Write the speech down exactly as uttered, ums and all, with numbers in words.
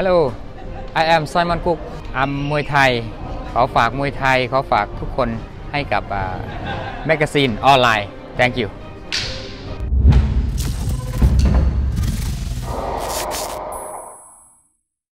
Hello, I am Simon Kook. I'm มวยไทยขอฝากมวยไทยขอฝากทุกคนให้กับ Magazine ออนไลน์ Thank you.